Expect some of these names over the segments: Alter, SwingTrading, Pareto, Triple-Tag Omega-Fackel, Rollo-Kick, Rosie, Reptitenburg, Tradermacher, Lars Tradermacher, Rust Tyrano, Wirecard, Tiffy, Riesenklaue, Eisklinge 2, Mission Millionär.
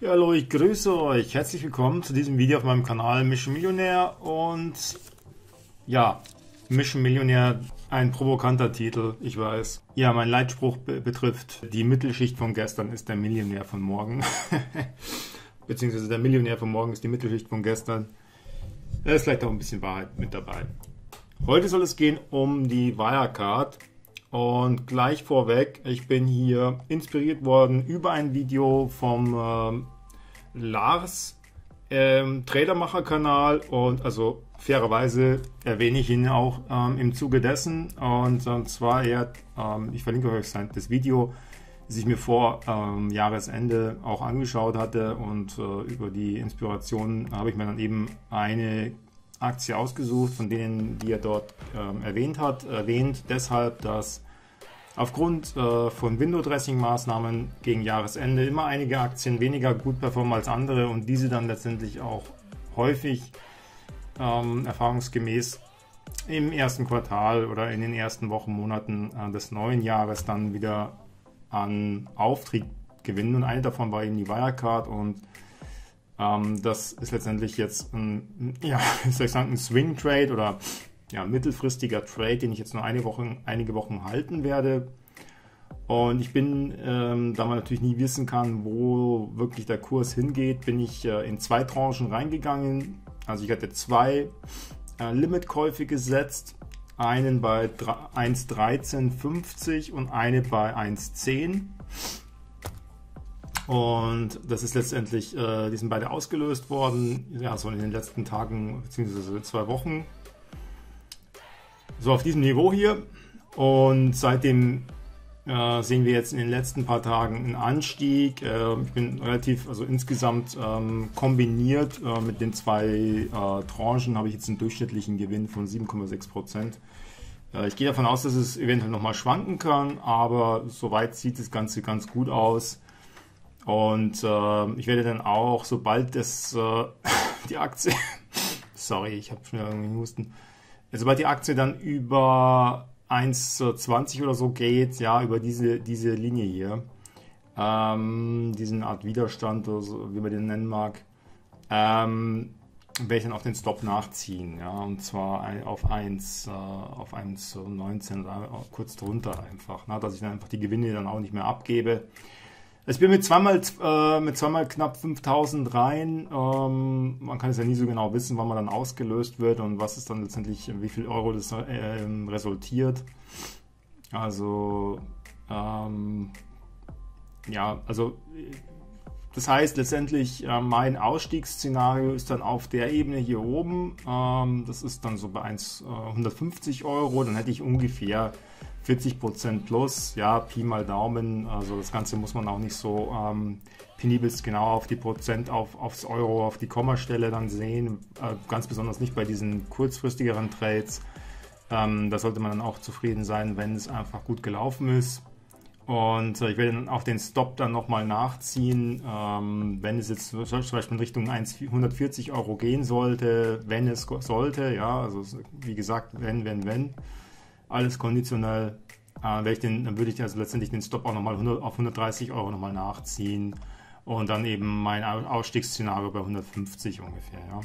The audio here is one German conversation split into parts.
Ja, hallo, ich grüße euch. Herzlich willkommen zu diesem Video auf meinem Kanal Mission Millionär und ja, Mission Millionär, ein provokanter Titel, ich weiß. Ja, mein Leitspruch betrifft, die Mittelschicht von gestern ist der Millionär von morgen. Beziehungsweise der Millionär von morgen ist die Mittelschicht von gestern. Da ist vielleicht auch ein bisschen Wahrheit mit dabei. Heute soll es gehen um die Wirecard. Und gleich vorweg, ich bin hier inspiriert worden über ein Video vom Lars Tradermacher Kanal und also fairerweise erwähne ich ihn auch im Zuge dessen und zwar er, ich verlinke euch das Video, das ich mir vor Jahresende auch angeschaut hatte und über die Inspirationen habe ich mir dann eben eine Aktie ausgesucht, von denen, die er dort erwähnt hat. Erwähnt deshalb, dass aufgrund von Window-Dressing-Maßnahmen gegen Jahresende immer einige Aktien weniger gut performen als andere und diese dann letztendlich auch häufig erfahrungsgemäß im ersten Quartal oder in den ersten Wochen, Monaten des neuen Jahres dann wieder an Auftrieb gewinnen. Und eine davon war eben die Wirecard und das ist letztendlich jetzt ein, ja, soll ich sagen, ein Swing-Trade oder ja, mittelfristiger Trade, den ich jetzt nur einige Wochen halten werde. Und ich bin, da man natürlich nie wissen kann, wo wirklich der Kurs hingeht, bin ich in zwei Tranchen reingegangen. Also ich hatte zwei Limitkäufe gesetzt, einen bei 1,1350 und eine bei 1,10. Und das ist letztendlich, die sind beide ausgelöst worden, ja, so in den letzten Tagen bzw. 2 Wochen. So auf diesem Niveau hier. Und seitdem sehen wir jetzt in den letzten paar Tagen einen Anstieg. Ich bin relativ, also insgesamt kombiniert mit den zwei Tranchen habe ich jetzt einen durchschnittlichen Gewinn von 7,6%. Ich gehe davon aus, dass es eventuell nochmal schwanken kann, aber soweit sieht das Ganze ganz gut aus. Und ich werde dann auch, sobald das die Aktie, sorry, ich habe schon irgendwie Husten, sobald die Aktie dann über 1,20 oder so geht, ja, über diese Linie hier, diesen Art Widerstand oder so, wie man den nennen mag, werde ich dann auf den Stop nachziehen, ja, und zwar auf 1,19 oder kurz drunter einfach, na, dass ich dann einfach die Gewinne dann auch nicht mehr abgebe. Ich bin mit zweimal knapp 5.000 rein. Man kann es ja nie so genau wissen, wann man dann ausgelöst wird und was ist dann letztendlich, wie viel Euro das resultiert. Also, ja, also das heißt letztendlich, mein Ausstiegsszenario ist dann auf der Ebene hier oben. Das ist dann so bei 150 Euro, dann hätte ich ungefähr 40% plus, ja, Pi mal Daumen, also das Ganze muss man auch nicht so penibelst genau auf die Prozent, aufs Euro, auf die Kommastelle dann sehen, ganz besonders nicht bei diesen kurzfristigeren Trades, da sollte man dann auch zufrieden sein, wenn es einfach gut gelaufen ist. Und ich werde dann auch den Stop dann nochmal nachziehen, wenn es jetzt zum Beispiel in Richtung 140 Euro gehen sollte, wenn es sollte, ja, also wie gesagt, wenn. Alles konditionell, dann würde ich also letztendlich den Stop auch nochmal auf 130 Euro nochmal nachziehen und dann eben mein Ausstiegsszenario bei 150 ungefähr. Ja.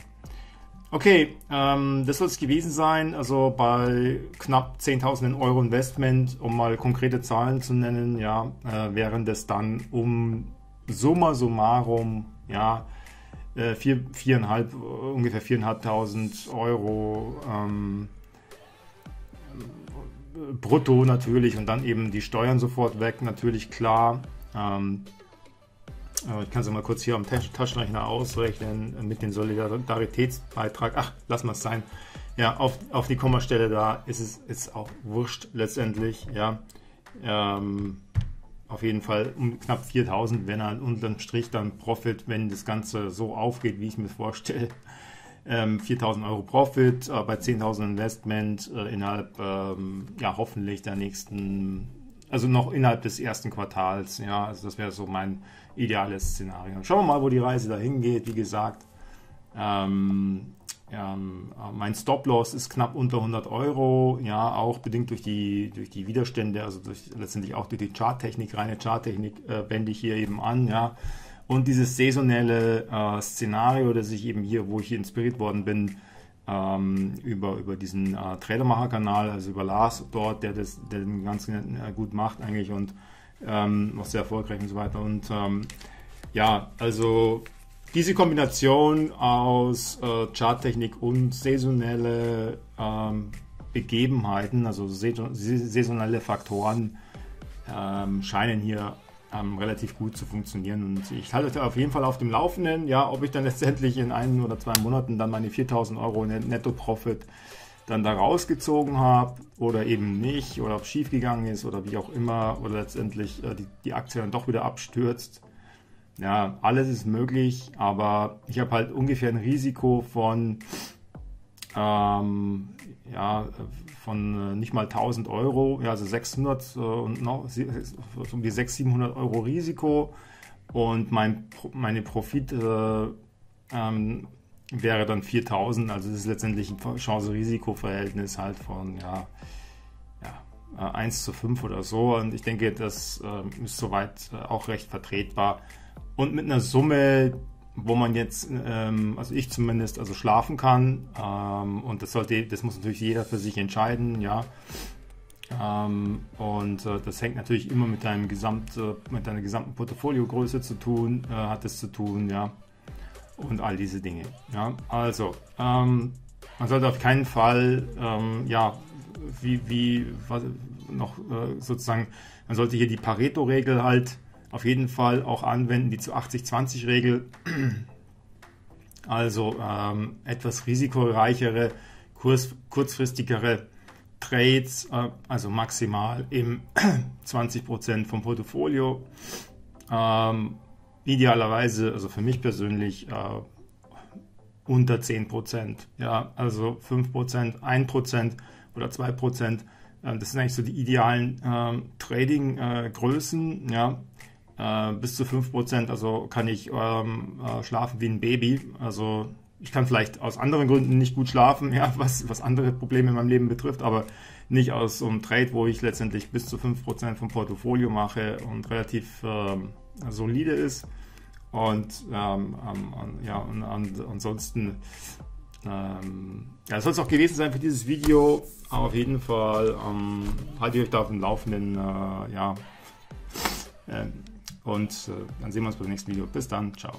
Okay, das soll es gewesen sein, also bei knapp 10.000 Euro Investment, um mal konkrete Zahlen zu nennen, ja, wären das dann um summa summarum, ja, ungefähr 4.500 Euro brutto natürlich und dann eben die Steuern sofort weg, natürlich klar. Ich kann es mal kurz hier am Taschenrechner ausrechnen mit dem Solidaritätsbeitrag. Ach, lass mal es sein. Ja, auf die Kommastelle da ist es ist auch wurscht letztendlich. Ja, auf jeden Fall um knapp 4.000 wäre dann unterm Strich dann Profit, wenn das Ganze so aufgeht, wie ich mir vorstelle. 4.000 Euro Profit, bei 10.000 Investment innerhalb, ja, hoffentlich der nächsten, also noch innerhalb des ersten Quartals, ja, also das wäre so mein ideales Szenario. Schauen wir mal, wo die Reise dahin geht, wie gesagt, mein Stop-Loss ist knapp unter 100 Euro, ja, auch bedingt durch die Widerstände, also letztendlich auch durch die Charttechnik, reine Charttechnik wende ich hier eben an, ja, und dieses saisonelle Szenario, das ich eben hier, wo ich inspiriert worden bin, über diesen Tradermacher-Kanal, also über Lars dort, der den ganzen gut macht eigentlich und auch sehr erfolgreich und so weiter. Und ja, also diese Kombination aus Charttechnik und saisonelle Begebenheiten, also saisonelle Faktoren, scheinen hier relativ gut zu funktionieren, und ich halte auf jeden Fall auf dem Laufenden, ja, ob ich dann letztendlich in 1 oder 2 Monaten dann meine 4.000 € Netto-Profit dann da rausgezogen habe oder eben nicht, oder ob es schief gegangen ist oder wie auch immer, oder letztendlich die Aktie dann doch wieder abstürzt. Ja, alles ist möglich, aber ich habe halt ungefähr ein Risiko von ja, von nicht mal 1.000 €, ja, also 600 und noch um die 600, 700 € Risiko, und meine Profit wäre dann 4.000, also das ist letztendlich ein Chance-Risiko-Verhältnis halt von, ja, 1 zu 5 oder so, und ich denke, das ist soweit auch recht vertretbar, und mit einer Summe, wo man jetzt, also ich zumindest, also schlafen kann, und das muss natürlich jeder für sich entscheiden, ja, und das hängt natürlich immer mit mit deiner gesamten Portfoliogröße zu tun, hat es zu tun, ja, und all diese Dinge, ja, also man sollte auf keinen Fall, ja, sozusagen, man sollte hier die Pareto-Regel halt auf jeden Fall auch anwenden, die zu 80-20-Regel. Also etwas risikoreichere, kurzfristigere Trades, also maximal im 20% vom Portfolio. Idealerweise, also für mich persönlich, unter 10%. Ja, also 5%, 1% oder 2%. Das sind eigentlich so die idealen Trading-Größen, ja. Bis zu 5%, also kann ich schlafen wie ein Baby. Also ich kann vielleicht aus anderen Gründen nicht gut schlafen, ja, was andere Probleme in meinem Leben betrifft, aber nicht aus so einem Trade, wo ich letztendlich bis zu 5% vom Portfolio mache und relativ solide ist. Und ja, und ansonsten, ja, das soll es auch gewesen sein für dieses Video. Aber auf jeden Fall halte ich euch da auf dem Laufenden, ja. Und dann sehen wir uns beim nächsten Video. Bis dann, ciao.